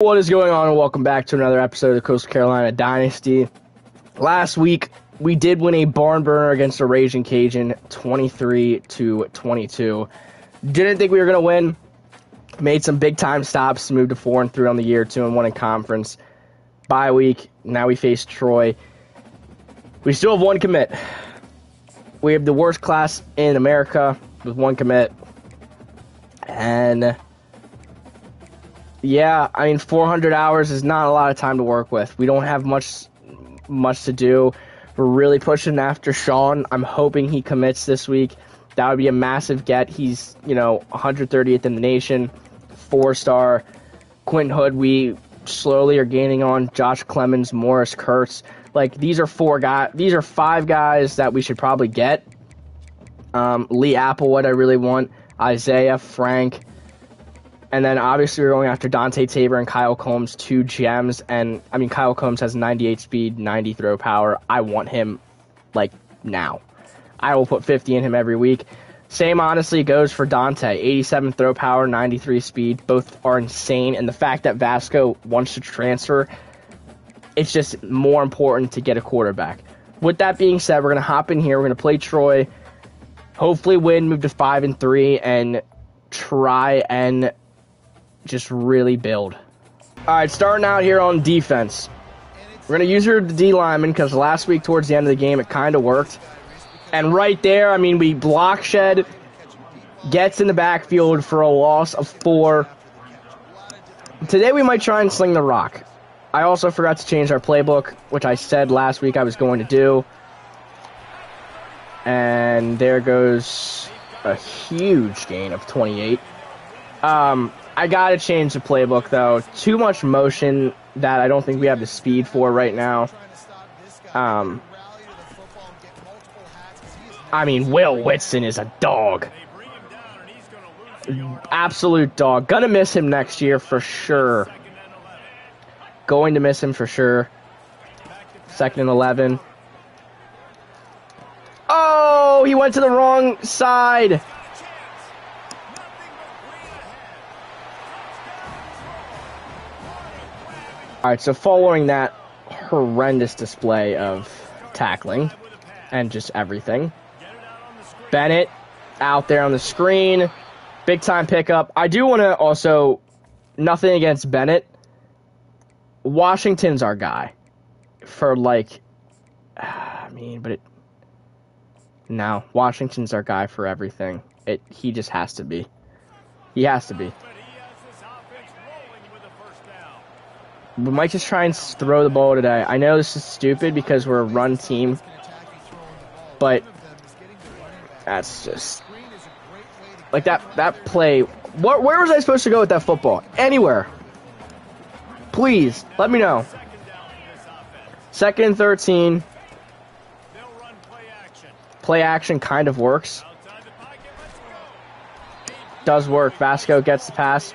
What is going on, and welcome back to another episode of the Coastal Carolina Dynasty. Last week, we did win a barn burner against the Raging Cajun, 23-22. Didn't think we were going to win. Made some big-time stops, moved to 4-3 on the year, 2-1 in conference. Bye week, now we face Troy. We still have one commit. We have the worst class in America with one commit. And yeah, I mean, 400 hours is not a lot of time to work with. We don't have much to do. We're really pushing after Sean. I'm hoping he commits this week. That would be a massive get. He's, 130th in the nation, 4-star. Quentin Hood, we slowly are gaining on. Josh Clemens, Morris Kurtz. These are five guys that we should probably get. Lee Applewood, I really want. Isaiah Frank. And then, obviously, we're going after Dante Tabor and Kyle Combs, two gems. And, Kyle Combs has 98 speed, 90 throw power. I want him, now. I will put 50 in him every week. Same, honestly, goes for Dante. 87 throw power, 93 speed. Both are insane. And the fact that Vasco wants to transfer, it's just more important to get a quarterback. With that being said, we're going to hop in here. We're going to play Troy. Hopefully win, move to 5-3, and try and just really build. All right, starting out here on defense. We're going to use her D lineman because last week towards the end of the game, it kind of worked. And right there, we block shed, gets in the backfield for a loss of 4. Today we might try and sling the rock. I also forgot to change our playbook, which I said last week I was going to do. And there goes a huge gain of 28. I got to change the playbook, though. Too much motion that I don't think we have the speed for right now. Will Whitson is a dog. Absolute dog. Going to miss him next year for sure. Going to miss him for sure. 2nd and 11. Oh, he went to the wrong side. All right, so following that horrendous display of tackling and just everything, Bennett out there on the screen, big-time pickup. I do want to also, nothing against Bennett, Washington's our guy for, Washington's our guy for everything. He just has to be. He has to be. We might just try and throw the ball today. I know this is stupid because we're a run team, but that's just that play. Where was I supposed to go with that football? Anywhere. Please, let me know. 2nd and 13. Play action kind of works. Does work. Vasco gets the pass.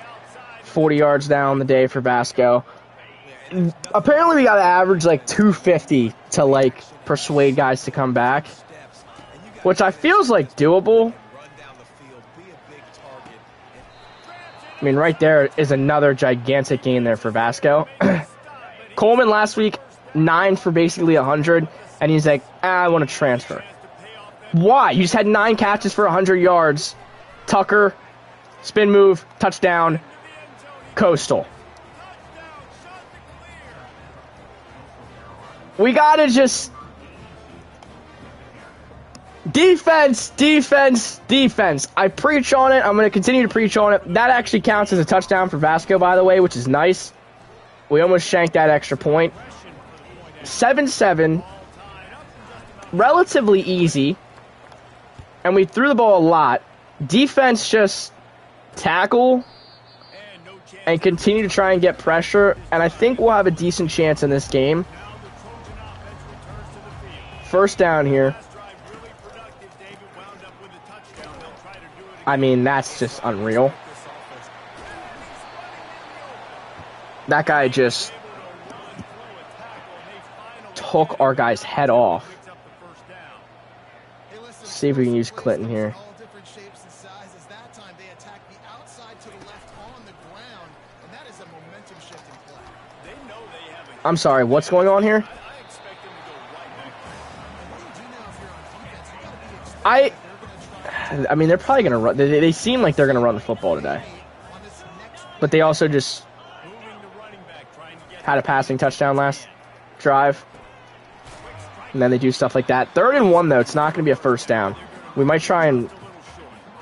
40 yards down the day for Vasco. Apparently, we got to average 250 to persuade guys to come back, which I feels doable. Right there is another gigantic gain there for Vasco. Coleman last week, 9 for basically 100, and he's I want to transfer. Why? You just had 9 catches for 100 yards. Tucker, spin move, touchdown, Coastal. We gotta just defense. I preach on it. I'm gonna continue to preach on it. That actually counts as a touchdown for Vasco, by the way, which is nice. We almost shanked that extra point. 7-7. Relatively easy. And we threw the ball a lot. Defense just tackle and continue to try and get pressure. And I think we'll have a decent chance in this game. 1st down here. That's just unreal. That guy just took our guy's head off. Let's see if we can use Clinton here. I'm sorry, what's going on here? I mean, they're probably going to run. They seem like they're going to run the football today. But they also just had a passing touchdown last drive. And then they do stuff like that. 3rd and 1, though. It's not going to be a first down. We might try and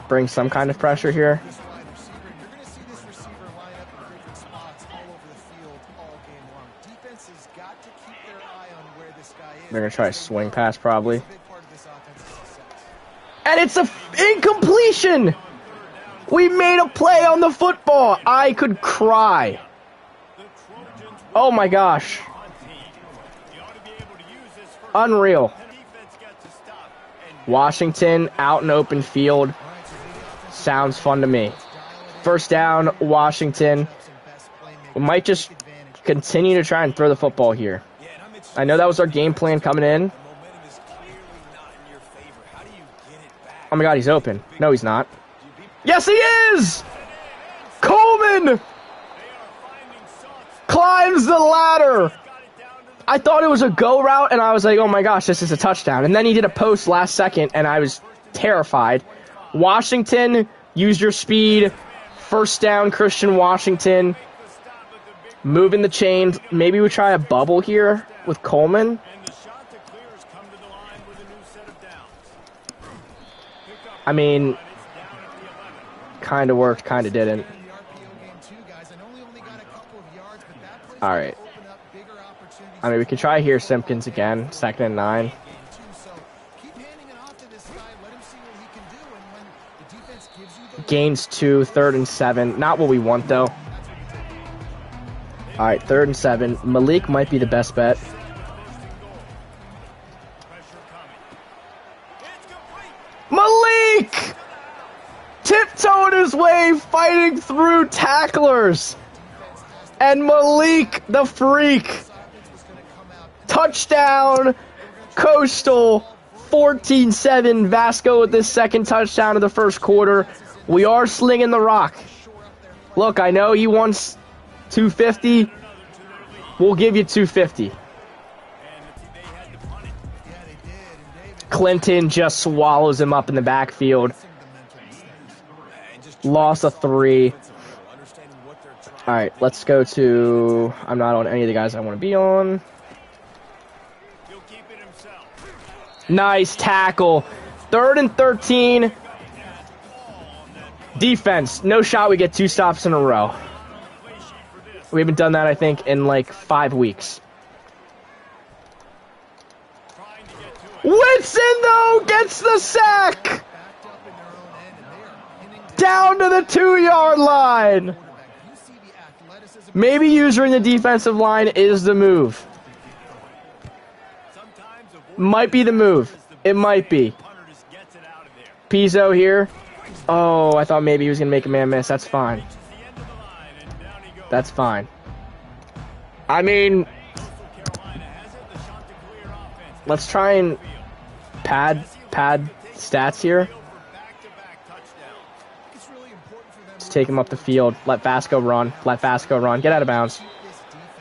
bring some kind of pressure here. They're going to try a swing pass, probably. And it's an incompletion! We made a play on the football! I could cry. Oh my gosh. Unreal. Washington out in open field. Sounds fun to me. First down, Washington. We might just continue to try and throw the football here. I know that was our game plan coming in. Oh my god, he's open. No, he's not. Yes, he is! Coleman! Climbs the ladder! I thought it was a go route, and I was like, oh my gosh, this is a touchdown. And then he did a post last second, and I was terrified. Washington, use your speed. First down, Christian Washington. Moving the chains. Maybe we try a bubble here with Coleman. I mean, kind of worked, kind of didn't. All right. I mean, we can try here Simpkins again, 2nd and 9. Gains 2, 3rd and 7. Not what we want, though. All right, 3rd and 7. Malik might be the best bet. Malik! Tiptoeing his way, fighting through tacklers. And Malik the Freak. Touchdown, Coastal, 14-7. Vasco with his 2nd touchdown of the 1st quarter. We are slinging the rock. Look, I know he wants 250. We'll give you 250. Clinton just swallows him up in the backfield. Loss of 3. All right, let's go to... I'm not on any of the guys I want to be on. Nice tackle. 3rd and 13. Defense. No shot. We get 2 stops in a row. We haven't done that, I think, in like 5 weeks. Winston, though, gets the sack! Down to the 2-yard line! Maybe using the defensive line is the move. Might be the move. It might be. Pizzo here. Oh, I thought maybe he was going to make a man miss. That's fine. That's fine. I mean... let's try and pad stats here. Let's take him up the field. Let Vasco run. Let Vasco run. Get out of bounds.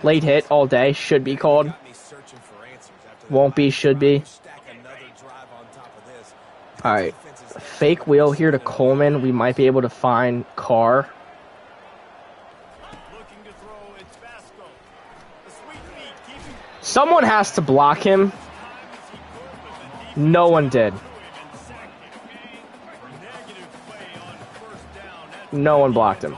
Late hit all day. Should be called. Won't be. Should be. All right. Fake wheel here to Coleman. We might be able to find Carr. Someone has to block him. No one did. No one blocked him.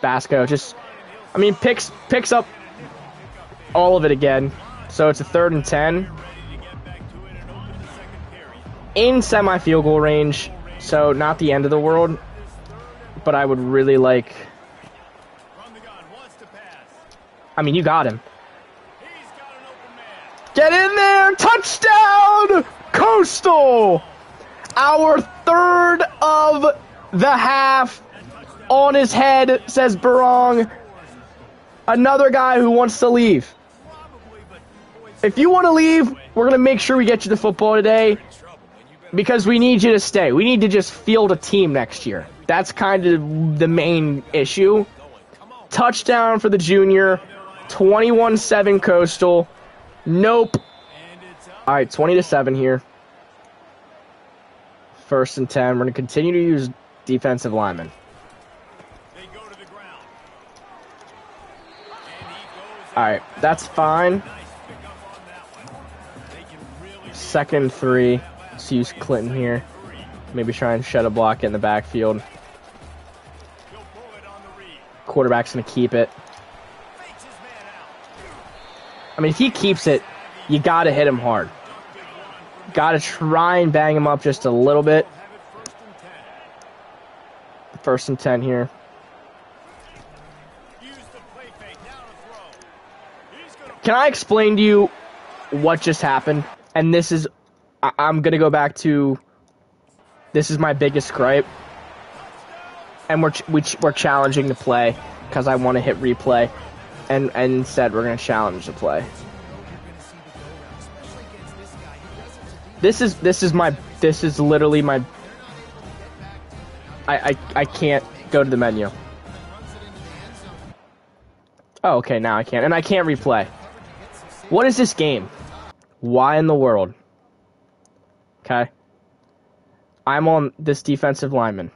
Vasco just, I mean, picks up all of it again. So it's a 3rd and 10. In semi-field goal range, so not the end of the world, but I would really like... I mean, you got him. Get in there! Touchdown! Coastal! Our 3rd of the half. On his head, says Barong. Another guy who wants to leave. If you want to leave, we're going to make sure we get you the football today. because we need you to stay. We need to just field a team next year. That's kind of the main issue. Touchdown for the junior. 21-7 Coastal. Nope. All right, 20-7 here. First and 10. We're going to continue to use defensive linemen. All right, that's fine. Second 3. Let's use Clinton here. Maybe try and shed a block in the backfield. Quarterback's going to keep it. I mean, if he keeps it, you got to hit him hard. Got to try and bang him up just a little bit. First and 10 here. Can I explain to you what just happened? And this is... I'm going to go back to... This is my biggest gripe. And we're challenging the play because I want to hit replay. And instead, we're going to challenge the play. This is literally my... I can't go to the menu. Oh, okay, now I can. And I can't replay. What is this game? Why in the world? Okay. I'm on this defensive lineman.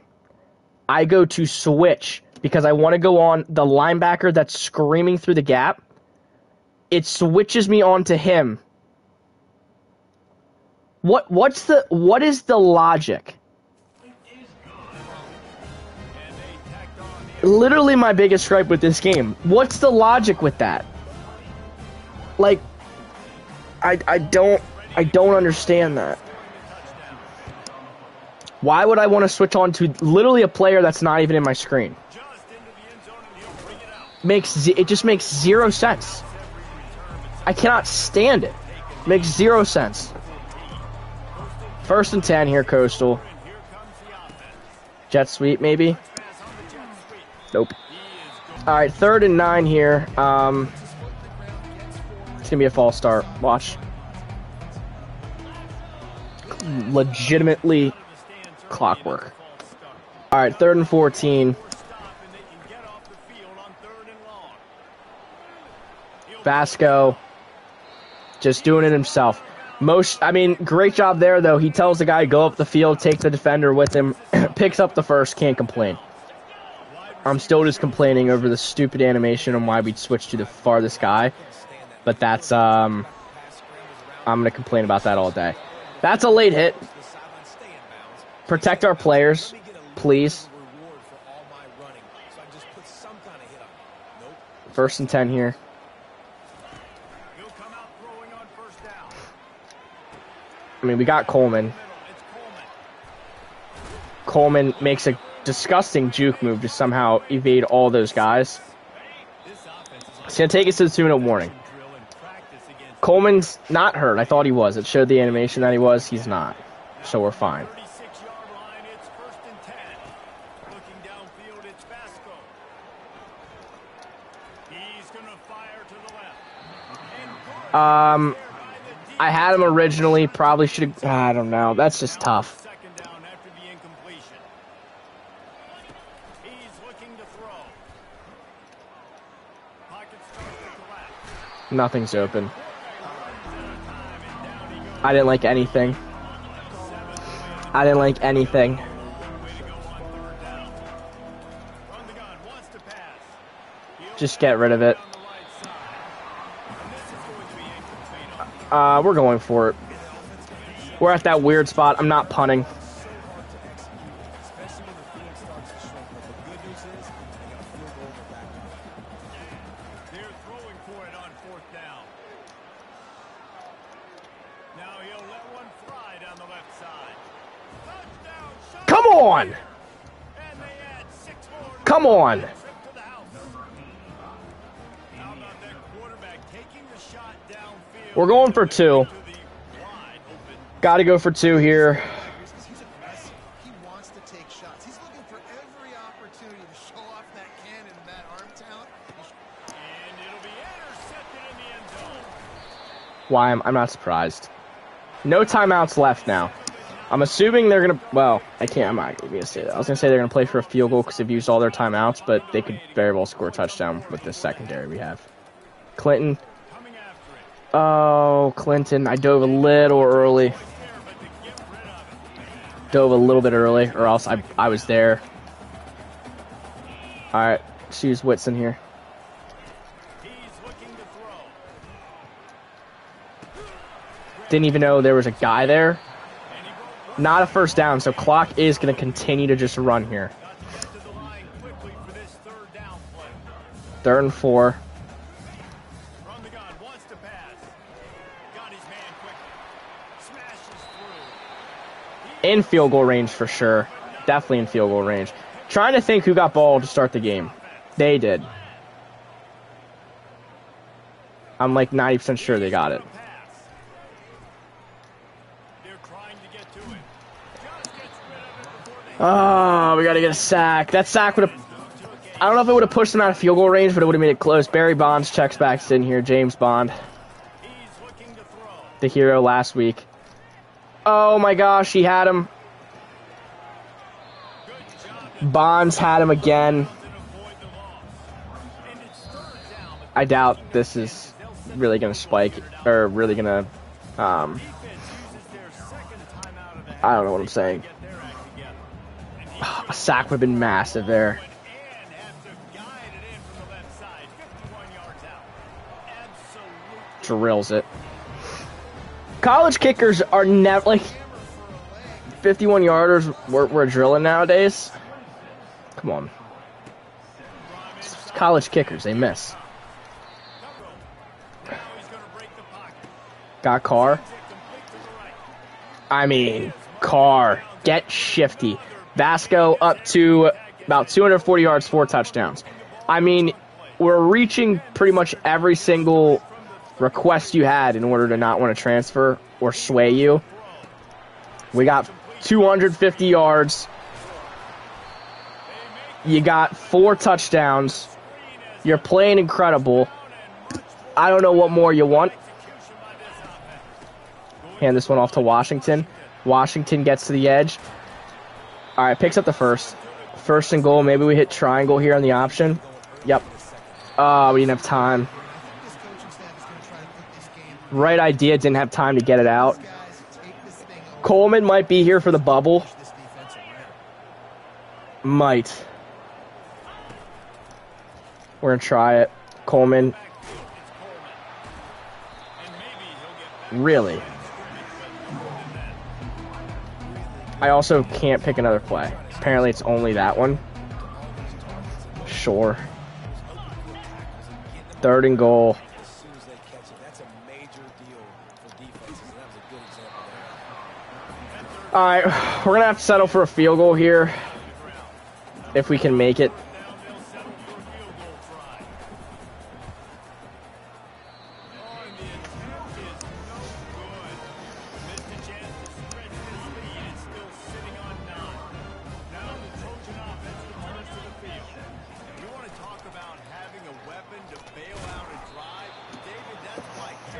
I go to switch because I want to go on the linebacker that's screaming through the gap. It switches me on to him. What is the logic? Literally my biggest gripe with this game. What's the logic with that? Like, I don't understand that. Why would I want to switch on to literally a player that's not even in my screen? It just makes zero sense. I cannot stand it. Makes zero sense. First and 10 here, Coastal. Jet sweep, maybe? Nope. All right, 3rd and 9 here. It's gonna be a false start. Watch. Legitimately. Clockwork. All right, 3rd and 14. Vasco just doing it himself. Great job there though. He tells the guy go up the field, take the defender with him, picks up the first. Can't complain. I'm still just complaining over the stupid animation on why we'd switch to the farthest guy, but that's I'm gonna complain about that all day. That's a late hit. Protect our players, please. 1st and 10 here. We got Coleman. Coleman makes a disgusting juke move to somehow evade all those guys. It's going to take us to the 2-minute warning. Coleman's not hurt. I thought he was. It showed the animation that he was. He's not. So we're fine. I had him originally, probably should have, I don't know, that's just tough. Nothing's open. I didn't like anything. I didn't like anything. Just get rid of it. We're going for it. We're at that weird spot. I'm not punting. Come on! Come on! We're going for 2. Got to go for 2 here. He wants to take shots. He's looking for every opportunity to show off that cannon and that arm talent. And it'll be intercepted in the end zone. Why I'm not surprised. No timeouts left now. I'm assuming they're going to, well, I'm not going to say that. I was going to say they're going to play for a field goal because they've used all their timeouts, but they could very well score a touchdown with the secondary we have. Clinton. Oh, Clinton. I dove a little early. Dove a little bit early, or else I was there. All right, choose Whitson here. Didn't even know there was a guy there. Not a first down, so clock is going to continue to just run here. Third and four. In field goal range for sure. Definitely in field goal range. Trying to think who got ball to start the game. They did. I'm like 90% sure they got it. Oh, we got to get a sack. That sack would have... I don't know if it would have pushed them out of field goal range, but it would have made it close. Barry Bonds checks back in here. James Bond. The hero last week. Oh, my gosh. He had him. Bonds had him again. I doubt this is really going to spike or really going to... I don't know what I'm saying. A sack would have been massive there. Drills it. College kickers are never, like, 51-yarders we're drilling nowadays. Come on. It's college kickers, they miss. Got Carr. I mean, Carr, get shifty. Vasco up to about 240 yards, 4 touchdowns. I mean, we're reaching pretty much every single request you had in order to not want to transfer or sway you. We got 250 yards. You got 4 touchdowns. You're playing incredible. I don't know what more you want. Hand this one off to Washington. Washington gets to the edge. All right, picks up the first. First and goal. Maybe we hit triangle here on the option. Yep. Oh, we didn't have time. Right idea. Didn't have time to get it out. Coleman might be here for the bubble. Might. We're going to try it. Coleman. Really? I also can't pick another play. Apparently it's only that one. Sure. Third and goal. All right, we're going to have to settle for a field goal here if we can make it.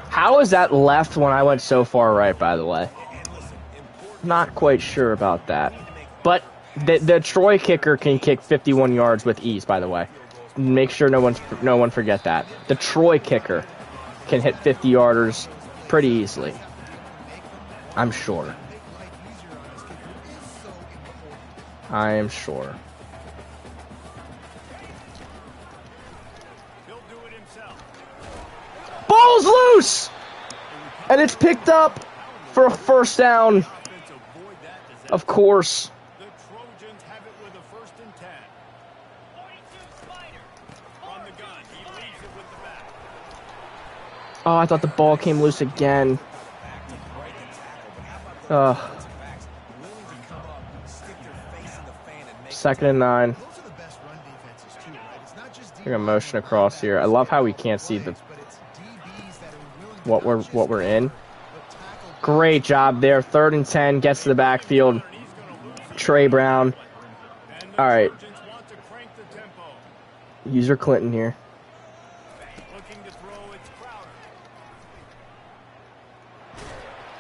How is that left when I went so far right, by the way? Not quite sure about that. But the Troy kicker can kick 51 yards with ease, by the way. Make sure no one forget that. The Troy kicker can hit 50-yarders pretty easily. I'm sure. I am sure. Ball's loose! And it's picked up for a first down. Of course. Oh, I thought the ball came loose again. Second and 9. We're gonna motion across here. I love how we can't see the what we're in. Great job there. 3rd and 10 gets to the backfield. Trey Brown. All right. User Clinton here.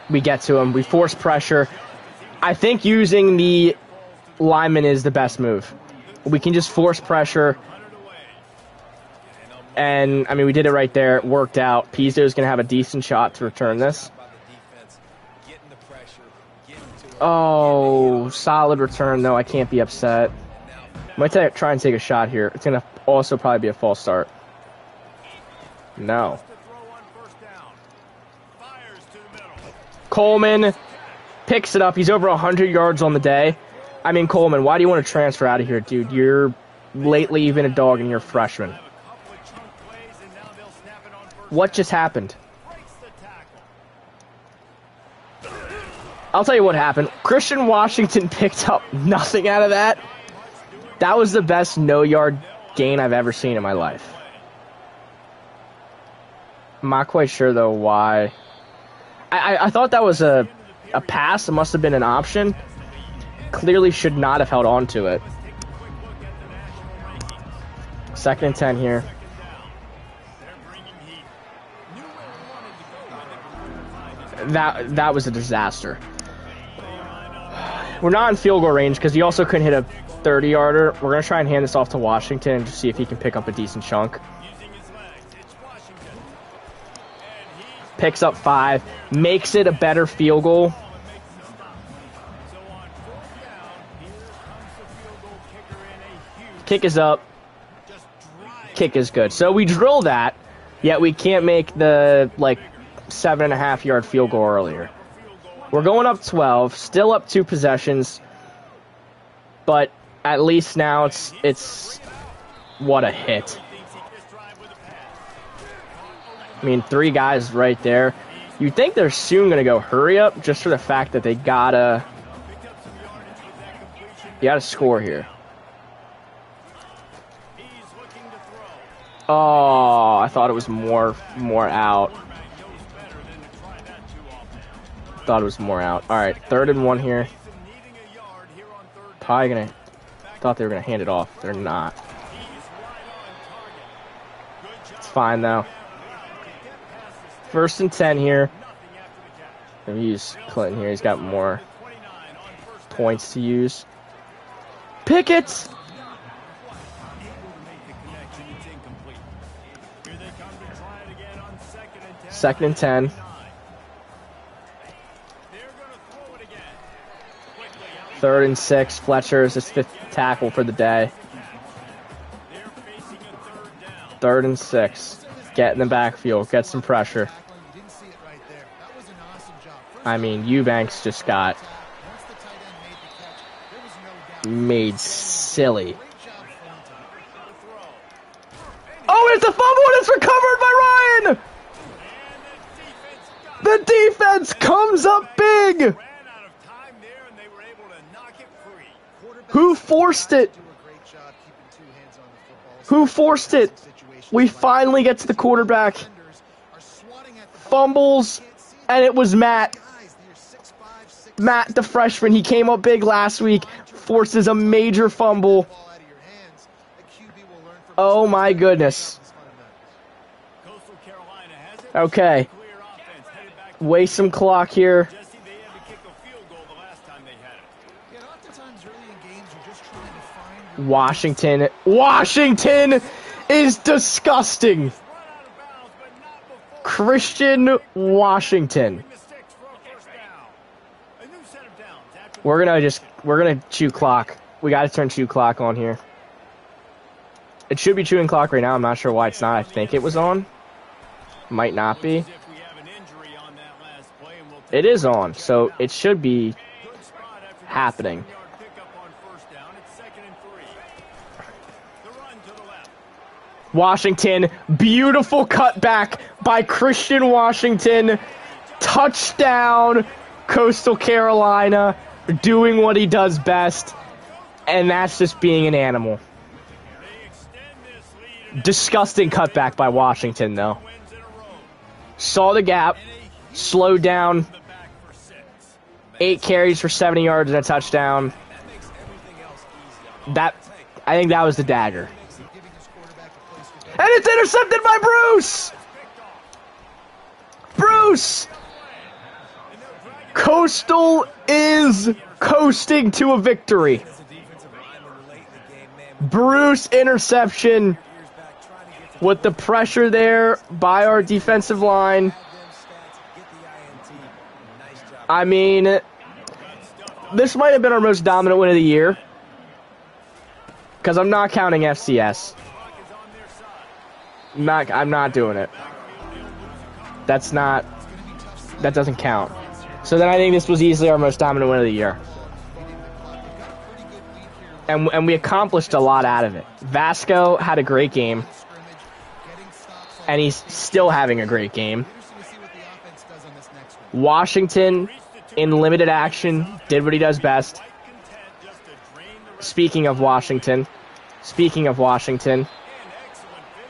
We get to him. We force pressure. I think using the lineman is the best move. We can just force pressure. And, I mean, we did it right there. It worked out. Pizzo's going to have a decent shot to return this. Oh, solid return, though. I can't be upset. Might try and take a shot here. It's going to also probably be a false start. No. Coleman picks it up. He's over 100 yards on the day. I mean, Coleman, why do you want to transfer out of here, dude? You're lately even a dog and you're a freshman. What just happened? I'll tell you what happened. Christian Washington picked up nothing out of that. That was the best no-yard gain I've ever seen in my life. I'm not quite sure, though, why. I thought that was a pass. It must have been an option. Clearly should not have held on to it. Second and 10 here. That was a disaster. We're not in field goal range because he also couldn't hit a 30-yarder. We're going to try and hand this off to Washington and just see if he can pick up a decent chunk. Picks up 5. Makes it a better field goal. Kick is up. Kick is good. So we drill that, yet we can't make the, like, 7.5-yard field goal earlier. We're going up 12, still up 2 possessions, but at least now it's what a hit. I mean, 3 guys right there. You'd think they're soon going to go hurry up just for the fact that they gotta score here. Oh, I thought it was more out. Thought it was more out. All right, 3rd and 1 here. Probably gonna. Thought they were gonna hand it off. They're not. It's fine though. 1st and 10 here. I'm gonna use Clinton here. He's got more points to use. Pickett. Second and 10. Third and 6, Fletcher is his 5th tackle for the day. 3rd and 6, get in the backfield, get some pressure. I mean, Eubanks just got made silly. Oh, it's a fumble and it's recovered by Ryan! The defense comes up big! Who forced it? Who forced it? We finally get to the quarterback. Fumbles, and it was Matt. Matt, the freshman, he came up big last week, forces a major fumble. Oh my goodness. Okay. Waste some clock here. Washington is disgusting. Christian Washington. We're gonna chew clock. We gotta turn chew clock on here. It should be chewing clock right now. I'm not sure why it's not. I think it was on. Might not be. It is on, so it should be happening. Washington, beautiful cutback by Christian Washington. Touchdown, Coastal Carolina, doing what he does best, and that's just being an animal. Disgusting cutback by Washington, though. Saw the gap, slowed down, 8 carries for 70 yards and a touchdown. I think that was the dagger. And it's intercepted by Bruce! Bruce! Coastal is coasting to a victory. Bruce interception with the pressure there by our defensive line. I mean, this might have been our most dominant win of the year, because I'm not counting FCS. I'm not doing it. That's not, that doesn't count. So then I think this was easily our most dominant win of the year. And we accomplished a lot out of it. Vasco had a great game. And he's still having a great game. Washington, in limited action, did what he does best. Speaking of Washington,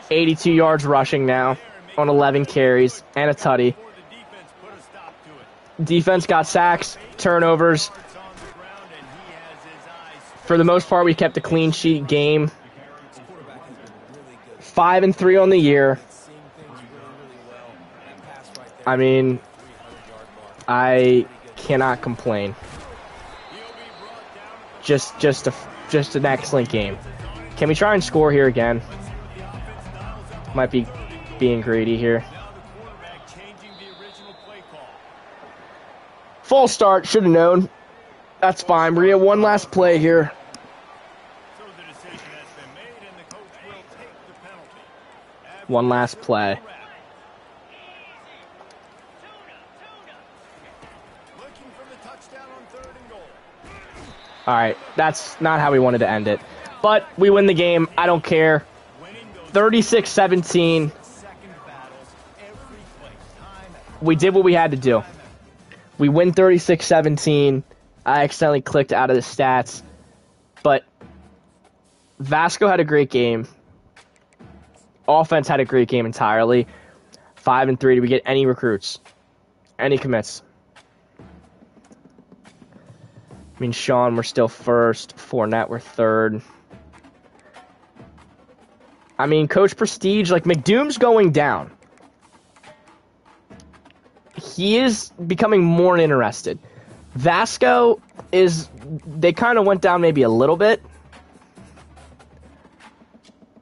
82 yards rushing now on 11 carries and a tutty. Defense got sacks, turnovers. For the most part, we kept a clean sheet game. 5-3 on the year. I mean, I cannot complain. Just an excellent game. Can we try and score here again? Might be being greedy here. False start, should have known. That's fine. We have one last play here. One last play. All right, that's not how we wanted to end it. But we win the game. I don't care. 36-17. We did what we had to do. We win 36-17. I accidentally clicked out of the stats. But Vasco had a great game. Offense had a great game entirely. 5-3. Did we get any recruits? Any commits? I mean, Sean, we're still first. Fournette, we're third. I mean, Coach Prestige, like, McDoom's going down. He is becoming more interested. Vasco is, they kind of went down maybe a little bit.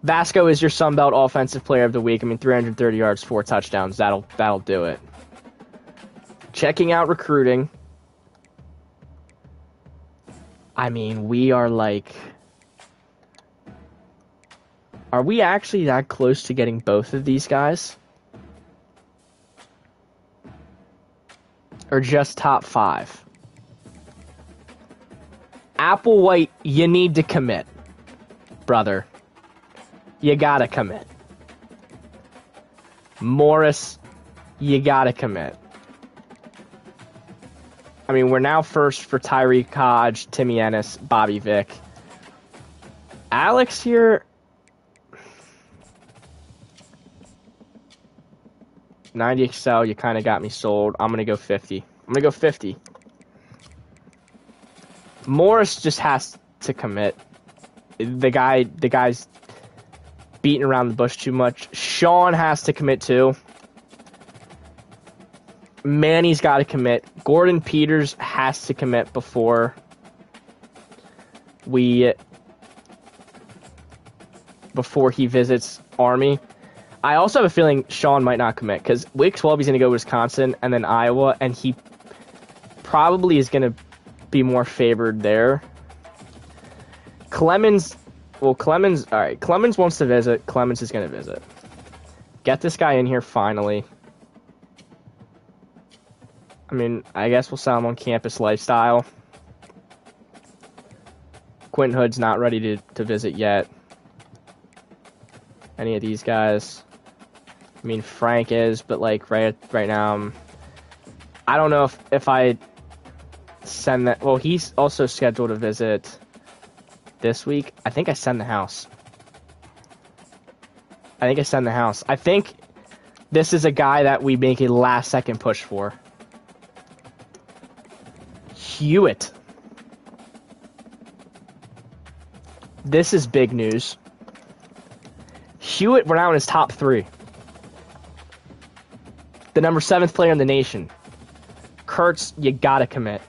Vasco is your Sunbelt Offensive Player of the Week. I mean, 330 yards, 4 touchdowns. That'll do it. Checking out recruiting. I mean, we are like... Are we actually that close to getting both of these guys? Or just top 5? Applewhite, you need to commit. Brother. You gotta commit. Morris, you gotta commit. I mean, we're now first for Tyreek Hodge, Timmy Ennis, Bobby Vick. Alex here... 90 Excel, you kind of got me sold. I'm going to go 50. I'm going to go 50. Morris just has to commit. The guy's beating around the bush too much. Sean has to commit too. Manny's got to commit. Gordon Peters has to commit before he visits Army. I also have a feeling Sean might not commit, because Week 12 he's going to go to Wisconsin and then Iowa, and he probably is going to be more favored there. Clemens, all right, Clemens wants to visit. Clemens is going to visit. Get this guy in here finally. I mean, I guess we'll sell him on Campus Lifestyle. Quentin Hood's not ready to visit yet. Any of these guys. I mean, Frank is, but like right now, I don't know if I send that. Well, he's also scheduled to visit this week. I think I send the house. I think this is a guy that we make a last-second push for. Hewitt. This is big news. Hewitt, we're now in his top 3. The number 7th player in the nation. Kurtz, you gotta commit.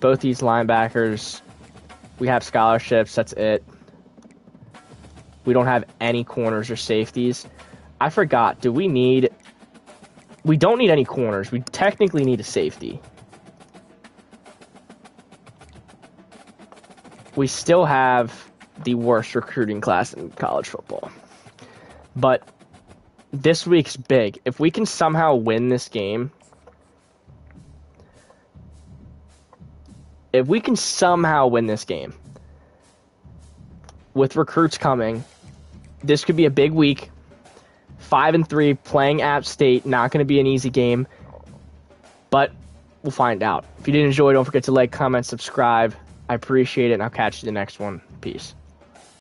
Both these linebackers, we have scholarships. That's it. We don't have any corners or safeties. I forgot. Do we need... We don't need any corners. We technically need a safety. We still have the worst recruiting class in college football. But this week's big. If we can somehow win this game... If we can somehow win this game... With recruits coming, this could be a big week. 5-3, playing App State. Not going to be an easy game, but we'll find out. If you did enjoy, don't forget to like, comment, subscribe. I appreciate it, and I'll catch you the next one. Peace.